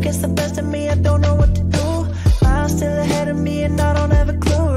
Gets the best of me, I don't know what to do. Miles still ahead of me and I don't have a clue.